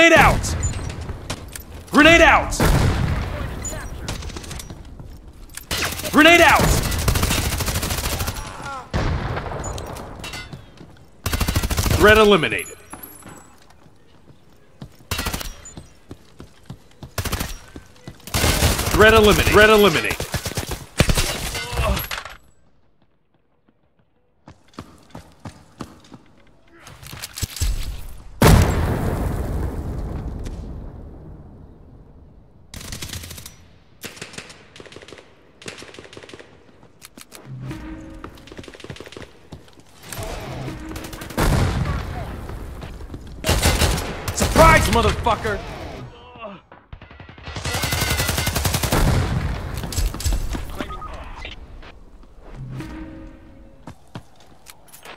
Grenade out! Grenade out! Grenade out! Threat eliminated. Threat eliminated. Threat eliminated. Motherfucker!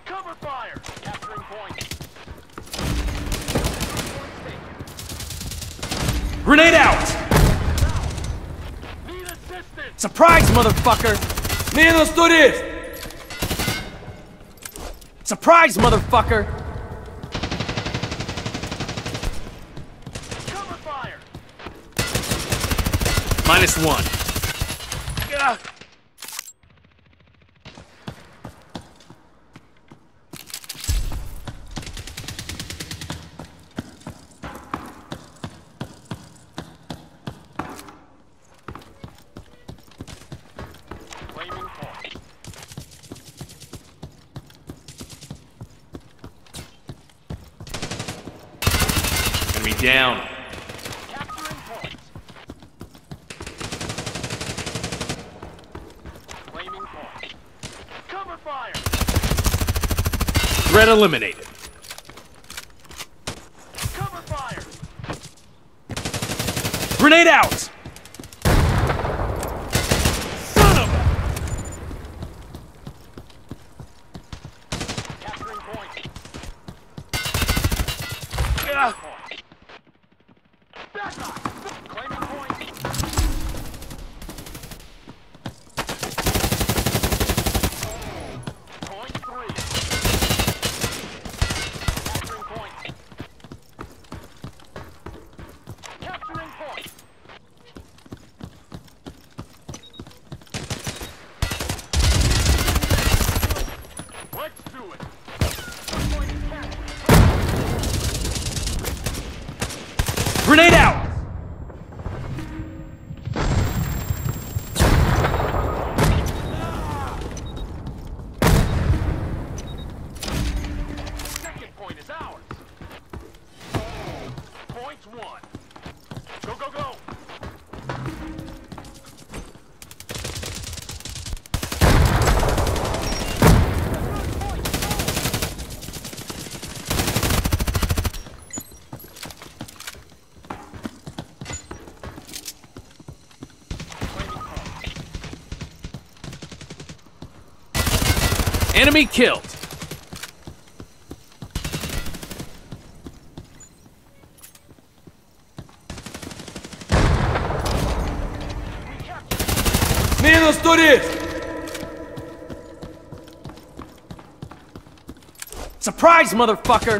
Cover fire! Capturing point. Grenade out! Need assistance! Surprise, motherfucker! Man, let's do this! Surprise, motherfucker! Minus one. Ugh. Enemy down. Threat eliminated. Cover fire. Grenade out. Son of a. Capturing point. Yeah. Back off. Claiming point. Point three. Grenade out! Second point is ours. Point one. Go, go, go! Enemy killed. Man, let's do this! Surprise, motherfucker!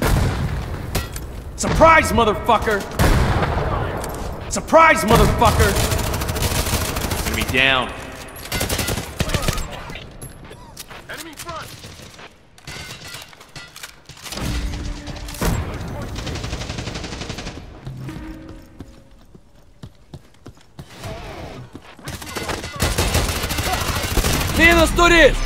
Surprise, motherfucker! Surprise, motherfucker! Enemy down. Man, let's do this!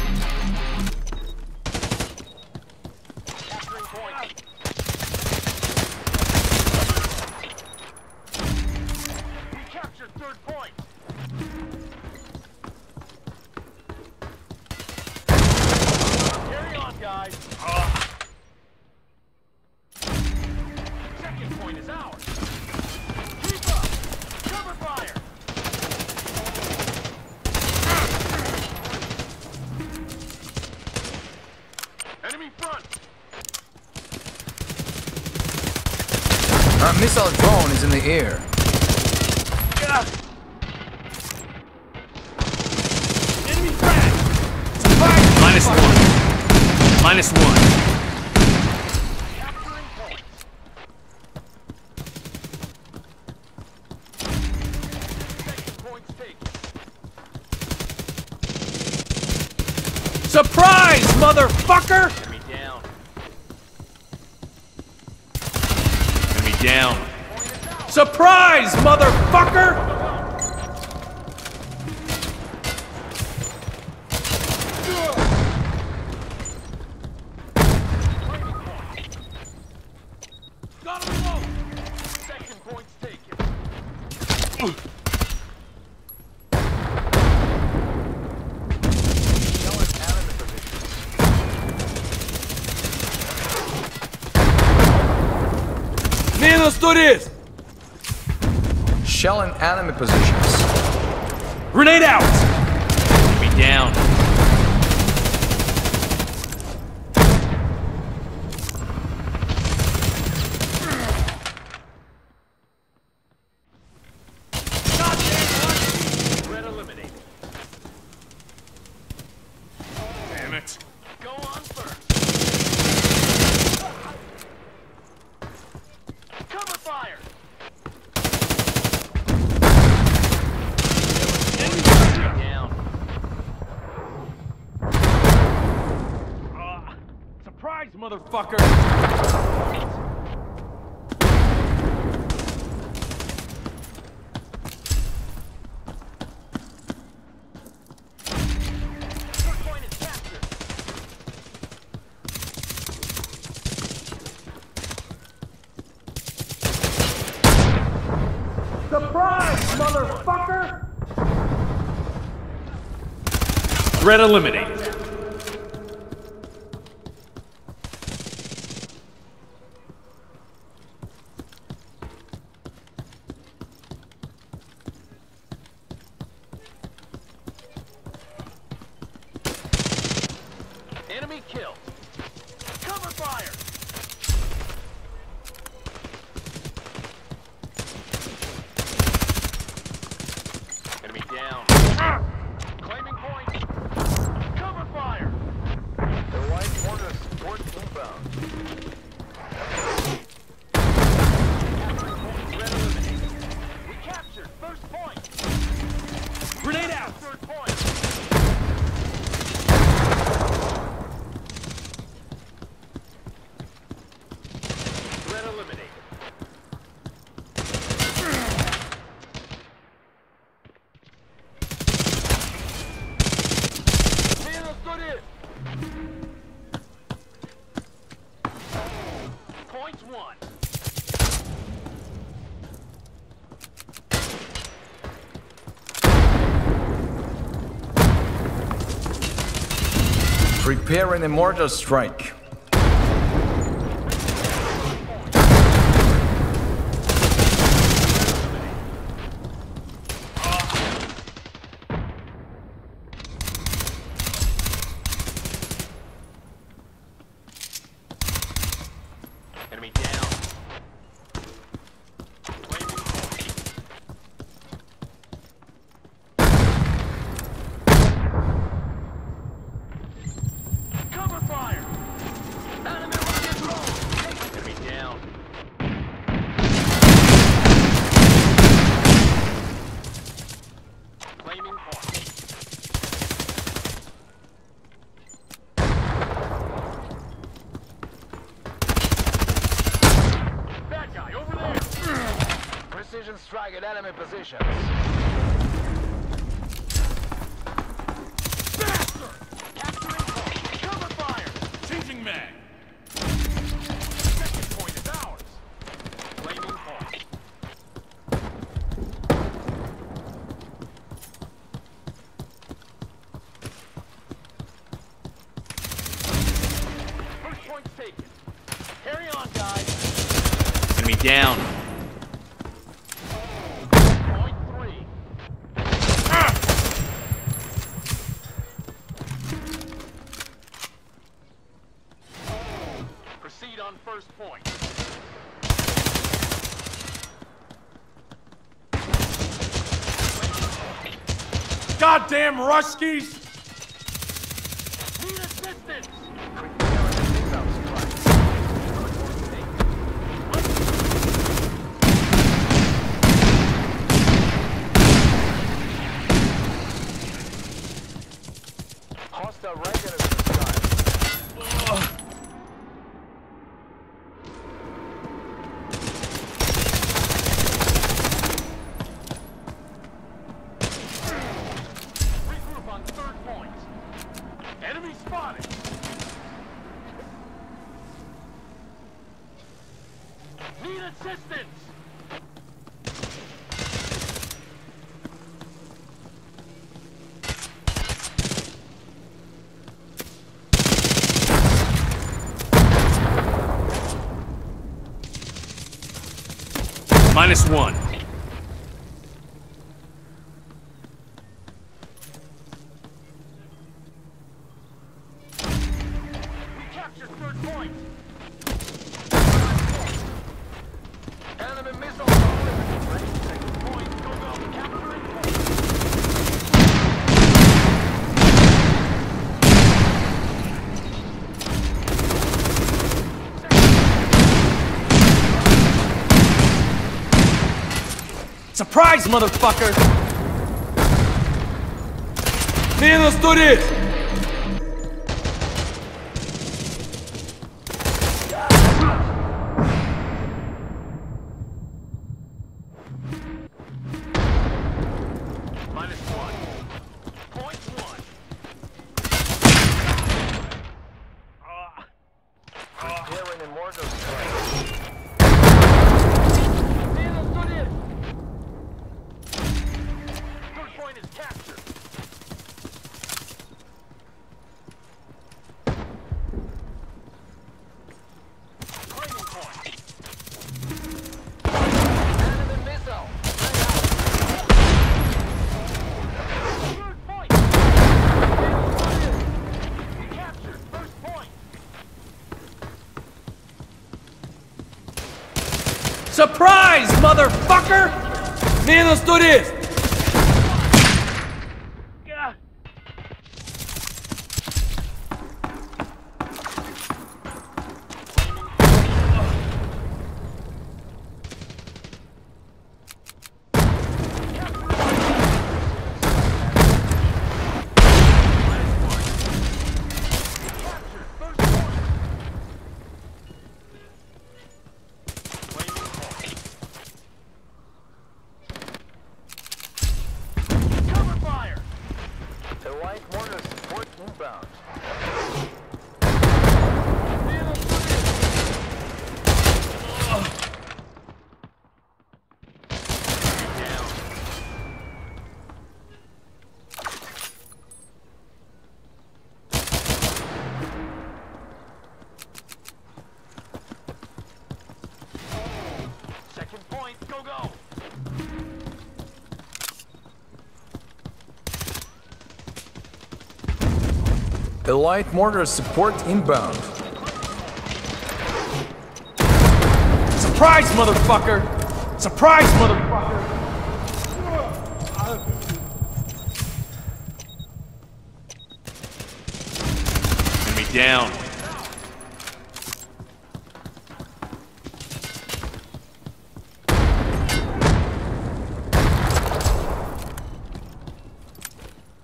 We captured third point. Carry on, guys. Second point is ours. Keep up. Cover fire. Our missile drone is in the air. Enemy frag! Minus one. Minus one. Surprise, motherfucker! Enemy down. Enemy down. Surprise, motherfucker! Got him alone. Section points taken. Shell in enemy positions. Grenade out! Enemy down. Goddamn! Red eliminated. Damn it. Go on first. Motherfucker! Surprise, motherfucker! Threat eliminated. Enemy kill. Cover fire. Enemy down. Claiming point. Cover fire. The right order support inbound. Red eliminated. We captured first point. Grenade out. Third point. Point one. Preparing a mortar strike. Enemy down. Cover fire. Enemy rocket roll. Enemy down. Claiming point. Precision strike at enemy positions. Faster! Capturing point. Cover fire! Changing mag. Second point is ours. Claiming point. First point taken. Carry on, guys. Enemy down. Proceed on first point. Goddamn Ruskies! Need assistance! Hostile regulars inside. Regroup on third point. Enemy spotted. Need assistance. Minus one. We captured third point. Enemy missile ready to take the point. Go down the capturing point. Surprise, motherfucker! Minus 30! Surprise, motherfucker! Minus 30! Light mortar support inbound. Surprise, motherfucker! Surprise, motherfucker! Enemy down.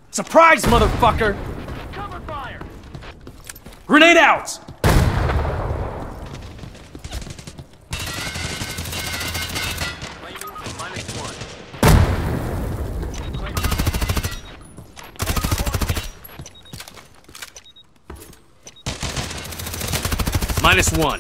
Surprise, motherfucker! Grenade out! Minus one.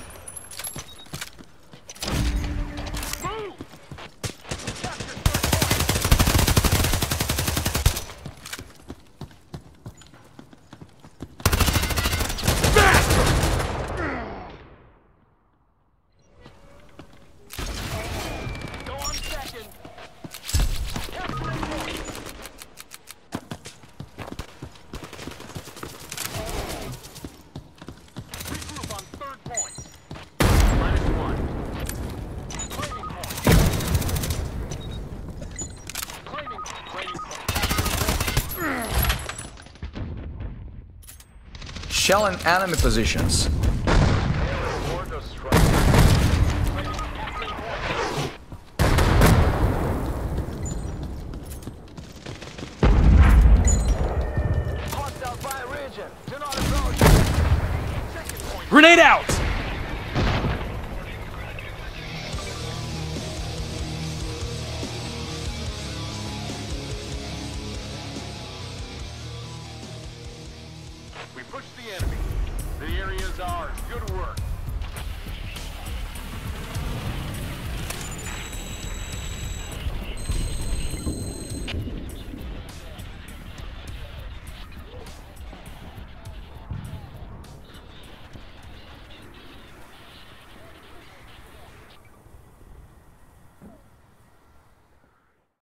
Shell and enemy positions. Hostile by ridge Grenade out! We pushed the enemy. The area is ours. Good work.